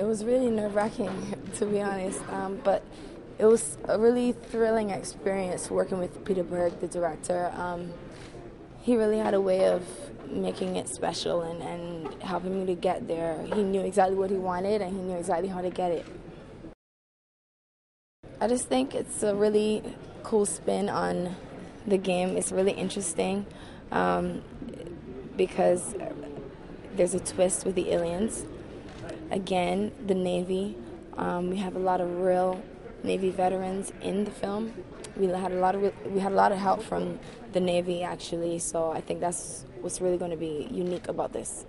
It was really nerve-wracking, to be honest, but it was a really thrilling experience working with Peter Berg, the director. He really had a way of making it special and helping me to get there. He knew exactly what he wanted and he knew exactly how to get it. I just think it's a really cool spin on the game. It's really interesting because there's a twist with the aliens. Again, the Navy. We have a lot of real Navy veterans in the film. We had a lot of help from the Navy, actually. So I think that's what's really going to be unique about this.